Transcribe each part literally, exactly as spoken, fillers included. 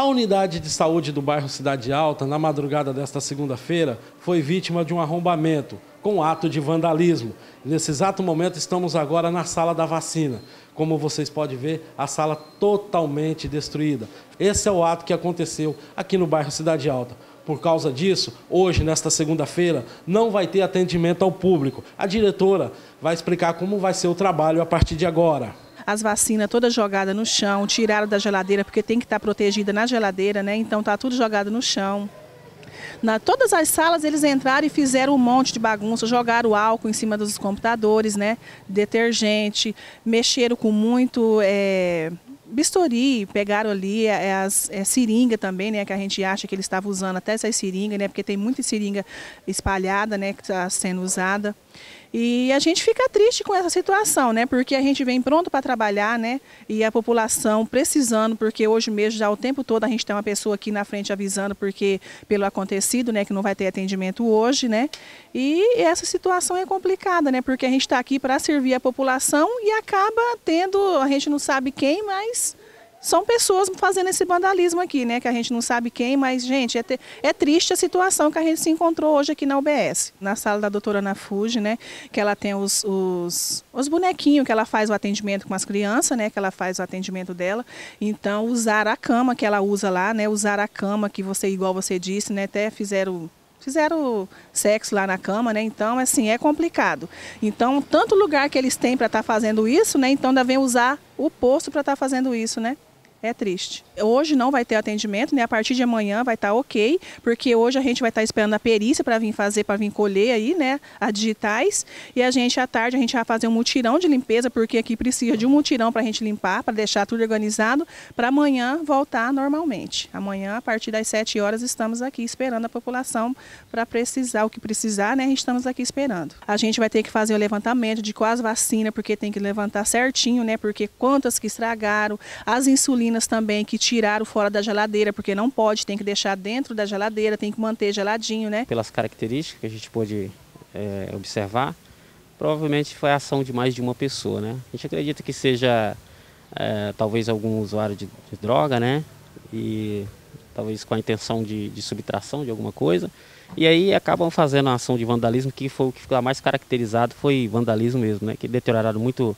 A unidade de saúde do bairro Cidade Alta, na madrugada desta segunda-feira, foi vítima de um arrombamento com ato de vandalismo. Nesse exato momento, estamos agora na sala da vacina. Como vocês podem ver, a sala totalmente destruída. Esse é o ato que aconteceu aqui no bairro Cidade Alta. Por causa disso, hoje, nesta segunda-feira, não vai ter atendimento ao público. A diretora vai explicar como vai ser o trabalho a partir de agora. As vacinas todas jogadas no chão, tiraram da geladeira, porque tem que estar protegida na geladeira, né? Então tá tudo jogado no chão. Na todas as salas eles entraram e fizeram um monte de bagunça, jogaram álcool em cima dos computadores, né? Detergente, mexeram com muito é, bisturi, pegaram ali as é, seringa também, né? Que a gente acha que eles estavam usando até essas seringas, né? Porque tem muita seringa espalhada, né? Que está sendo usada. E a gente fica triste com essa situação, né? Porque a gente vem pronto para trabalhar, né? E a população precisando, porque hoje mesmo, já o tempo todo, a gente tem uma pessoa aqui na frente avisando, porque pelo acontecido, né? Que não vai ter atendimento hoje, né? E essa situação é complicada, né? Porque a gente está aqui para servir a população e acaba tendo, a gente não sabe quem, mas são pessoas fazendo esse vandalismo aqui, né? Que a gente não sabe quem, mas, gente, é, te... é triste a situação que a gente se encontrou hoje aqui na U B S. Na sala da doutora Ana Fuji, né? Que ela tem os, os, os bonequinhos que ela faz o atendimento com as crianças, né? Que ela faz o atendimento dela. Então, usar a cama que ela usa lá, né? Usar a cama que você, igual você disse, né? Até fizeram... Fizeram sexo lá na cama, né? Então, assim, é complicado. Então, tanto lugar que eles têm para estar tá fazendo isso, né? Então, ainda vem usar o posto para estar tá fazendo isso, né? É triste. Hoje não vai ter atendimento, né? A partir de amanhã vai estar ok, porque hoje a gente vai estar esperando a perícia para vir fazer, para vir colher aí, né? As digitais. E a gente, à tarde, a gente vai fazer um mutirão de limpeza, porque aqui precisa de um mutirão para a gente limpar, para deixar tudo organizado, para amanhã voltar normalmente. Amanhã, a partir das sete horas, estamos aqui esperando a população para precisar, o que precisar, né? A gente estamos aqui esperando. A gente vai ter que fazer o levantamento de quais vacinas, porque tem que levantar certinho, né? Porque quantas que estragaram, as insulinas também que tiraram fora da geladeira, porque não pode, tem que deixar dentro da geladeira, tem que manter geladinho, né? Pelas características que a gente pôde é, observar, provavelmente foi a ação de mais de uma pessoa, né? A gente acredita que seja é, talvez algum usuário de, de droga, né? E talvez com a intenção de, de subtração de alguma coisa. E aí acabam fazendo a ação de vandalismo, que foi o que ficou mais caracterizado, foi vandalismo mesmo, né? Que deterioraram muito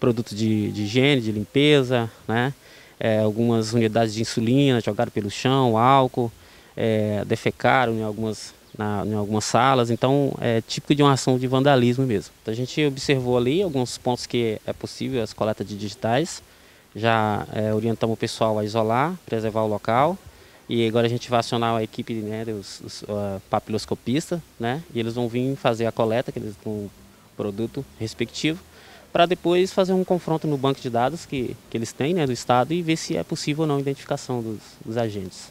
produtos de, de higiene, de limpeza, né? É, algumas unidades de insulina jogaram pelo chão, álcool, é, defecaram em algumas, na, em algumas salas. Então, é típico de uma ação de vandalismo mesmo. Então, a gente observou ali alguns pontos que é possível as coletas de digitais. Já é, orientamos o pessoal a isolar, preservar o local. E agora a gente vai acionar a equipe, né, dos, dos uh, papiloscopistas, né? E eles vão vir fazer a coleta que eles, com o produto respectivo, para depois fazer um confronto no banco de dados que, que eles têm, né, do Estado, e ver se é possível ou não a identificação dos, dos agentes.